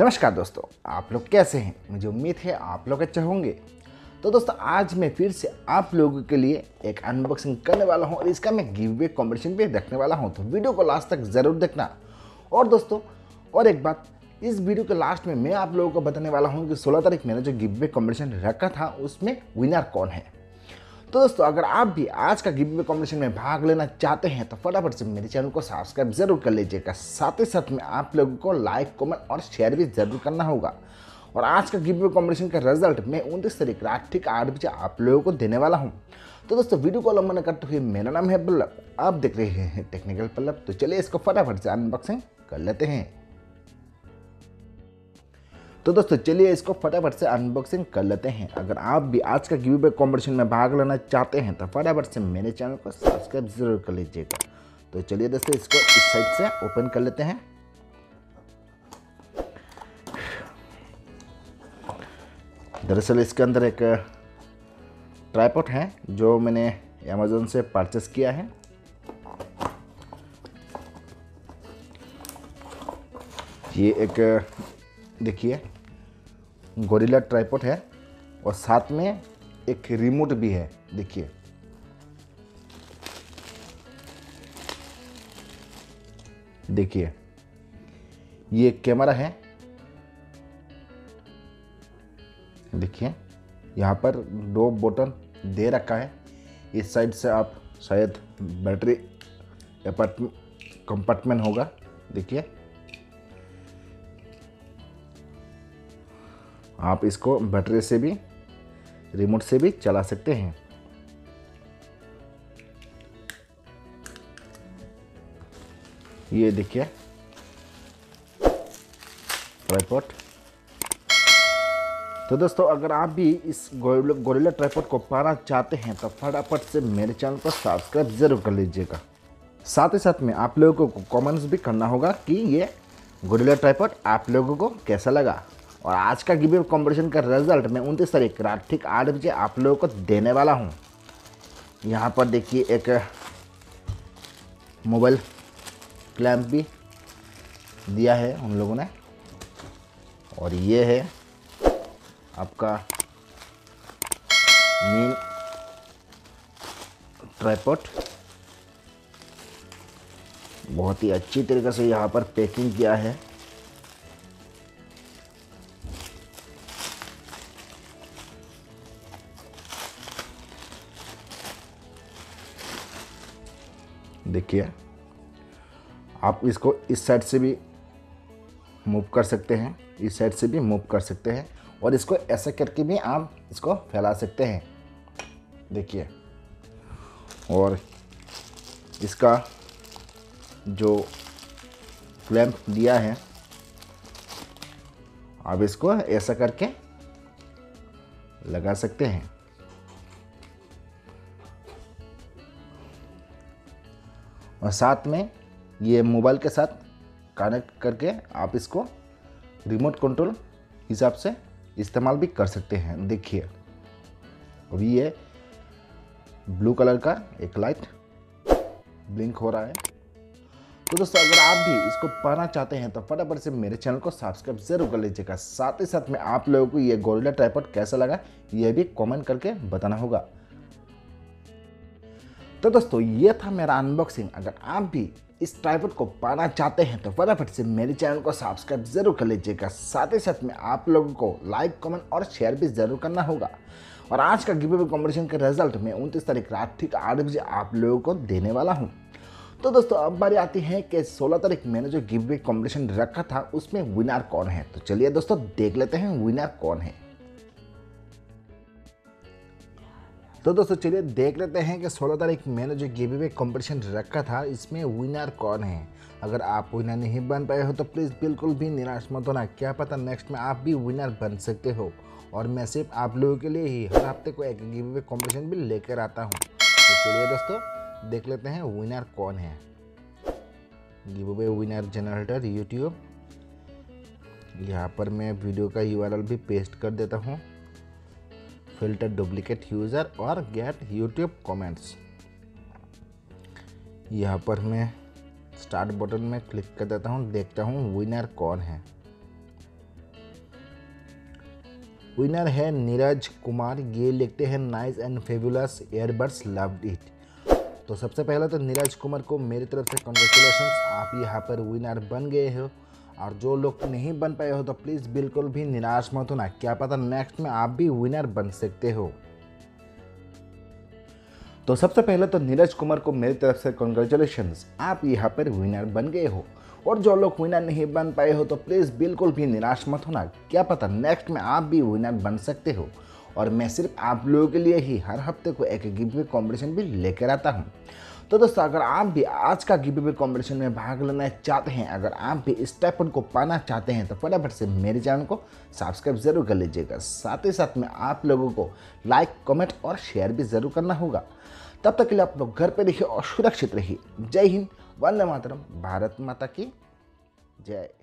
नमस्कार दोस्तों, आप लोग कैसे हैं? मुझे उम्मीद है आप लोग अच्छे होंगे। तो दोस्तों, आज मैं फिर से आप लोगों के लिए एक अनबॉक्सिंग करने वाला हूं और इसका मैं गिव अवे कॉम्पिटिशन भी रखने वाला हूं। तो वीडियो को लास्ट तक ज़रूर देखना। और दोस्तों, और एक बात, इस वीडियो के लास्ट में मैं आप लोगों को बताने वाला हूँ कि 16 तारीख मैंने जो गिव अवे कॉम्पिटिशन रखा था उसमें विनर कौन है। तो दोस्तों, अगर आप भी आज का गिव अवे कॉम्पिटिशन में भाग लेना चाहते हैं तो फटाफट से मेरे चैनल को सब्सक्राइब जरूर कर लीजिएगा। साथ ही साथ में आप लोगों को लाइक, कमेंट और शेयर भी जरूर करना होगा। और आज का गिव अवे कॉम्पिटिशन का रिजल्ट मैं 29 तारीख रात ठीक 8 बजे आप लोगों को देने वाला हूँ। तो दोस्तों, वीडियो को लंबा न करते हुए, मेरा नाम है पल्लव, आप देख रहे हैं टेक्निकल पल्लव। तो चलिए इसको फटाफट से अनबॉक्सिंग कर लेते हैं। तो दोस्तों, चलिए इसको फटाफट से अनबॉक्सिंग कर लेते हैं। अगर आप भी आज का गिव अवे कॉम्पिटिशन में भाग लेना चाहते हैं तो फटाफट से मेरे चैनल को सब्सक्राइब जरूर कर लीजिएगा। तो चलिए दोस्तों, इसको इस साइड से ओपन कर लेते हैं। दरअसल इसके अंदर एक ट्राइपॉड है जो मैंने अमेज़न से परचेस किया है। ये एक देखिए गोरिल्ला ट्राइपॉड है और साथ में एक रिमोट भी है। देखिए, देखिए ये एक कैमरा है। देखिए यहाँ पर दो बटन दे रखा है। इस साइड से आप शायद बैटरी कंपार्टमेंट होगा। देखिए, आप इसको बैटरी से भी, रिमोट से भी चला सकते हैं। ये देखिए ट्राइपॉड। तो दोस्तों, अगर आप भी इस गोरिल्ला ट्राइपॉड को पाना चाहते हैं तो फटाफट से मेरे चैनल को सब्सक्राइब जरूर कर लीजिएगा। साथ ही साथ में आप लोगों को कमेंट्स भी करना होगा कि ये गोरिल्ला ट्राइपॉड आप लोगों को कैसा लगा। और आज का गिव अवे कॉम्पिटिशन का रिजल्ट मैं 29 तारीख रात ठीक 8 बजे आप लोगों को देने वाला हूँ। यहाँ पर देखिए एक मोबाइल क्लैंप भी दिया है उन लोगों ने। और ये है आपका मेन ट्राइपॉड। बहुत ही अच्छी तरीके से यहाँ पर पैकिंग किया है। देखिए, आप इसको इस साइड से भी मूव कर सकते हैं, इस साइड से भी मूव कर सकते हैं और इसको ऐसे करके भी आप इसको फैला सकते हैं। देखिए, और इसका जो क्लैंप दिया है आप इसको ऐसा करके लगा सकते हैं। और साथ में ये मोबाइल के साथ कनेक्ट करके आप इसको रिमोट कंट्रोल हिसाब से इस्तेमाल भी कर सकते हैं। देखिए, अभी ये ब्लू कलर का एक लाइट ब्लिंक हो रहा है। तो दोस्तों, अगर आप भी इसको पाना चाहते हैं तो फटाफट से मेरे चैनल को सब्सक्राइब जरूर कर लीजिएगा। साथ ही साथ में आप लोगों को ये गोरिल्ला ट्राइपॉड कैसा लगा ये भी कमेंट करके बताना होगा। तो दोस्तों, ये था मेरा अनबॉक्सिंग। अगर आप भी इस ट्राइपॉड को पाना चाहते हैं तो फटाफट से मेरे चैनल को सब्सक्राइब जरूर कर लीजिएगा। साथ ही साथ में आप लोगों को लाइक, कमेंट और शेयर भी जरूर करना होगा। और आज का गिव अवे कॉम्पिटिशन का रिजल्ट मैं 29 तारीख रात ठीक 8 बजे आप लोगों को देने वाला हूँ। तो दोस्तों, अब बारी आती है कि 16 तारीख मैंने जो गिव अवे कॉम्पिटिशन रखा था उसमें विनर कौन है। तो चलिए दोस्तों, देख लेते हैं विनर कौन है। तो दोस्तों, चलिए देख लेते हैं कि 16 तारीख मैंने जो गिव अवे कॉम्पिटिशन रखा था इसमें विनर कौन है। अगर आप विनर नहीं बन पाए हो तो प्लीज़ बिल्कुल भी निराश मत होना। क्या पता नेक्स्ट में आप भी विनर बन सकते हो। और मैं सिर्फ आप लोगों के लिए ही हर हफ्ते को एक गिव अवे कॉम्पिटिशन भी लेकर आता हूँ। तो चलिए दोस्तों, देख लेते हैं विनर कौन है। Give away winner generator YouTube, यहाँ पर मैं वीडियो का URL भी पेस्ट कर देता हूँ। फिल्टर डुप्लीकेट यूज़र और गेट यूट्यूब कमेंट्स, यहाँ पर मैं स्टार्ट बटन में क्लिक कर देता हूँ। देखता हूँ विनर कौन है। विनर है नीरज कुमार, ये लिखते हैं nice and fabulous earbuds loved it. तो सबसे पहले तो नीरज कुमार को मेरी तरफ से कॉन्ग्रेचुलेशंस, आप यहाँ पर विनर बन गए हो। और जो लोग नहीं बन पाए हो तो प्लीज़ बिल्कुल भी निराश मत होना, क्या पता नेक्स्ट में आप भी विनर बन सकते हो। तो सबसे पहले तो नीरज कुमार को मेरी तरफ से कॉन्ग्रेचुलेशंस, आप यहाँ पर विनर बन गए हो। और जो लोग विनर नहीं बन पाए हो तो प्लीज़ बिल्कुल भी निराश मत होना, क्या पता नेक्स्ट में आप भी विनर बन सकते हो। और मैं सिर्फ आप लोगों के लिए ही हर हफ्ते को एक गिवअवे कॉम्पिटिशन भी लेकर आता हूं। तो दोस्तों, अगर आप भी आज का गिवअवे कॉम्पिटिशन में भाग लेना चाहते हैं, अगर आप भी इस टाइपन को पाना चाहते हैं, तो फटाफट से मेरे चैनल को सब्सक्राइब ज़रूर कर लीजिएगा। साथ ही साथ में आप लोगों को लाइक, कमेंट और शेयर भी ज़रूर करना होगा। तब तक के लिए आप लोग घर पर रहिए और सुरक्षित रहिए। जय हिंद, वंदे मातरम, भारत माता की जय।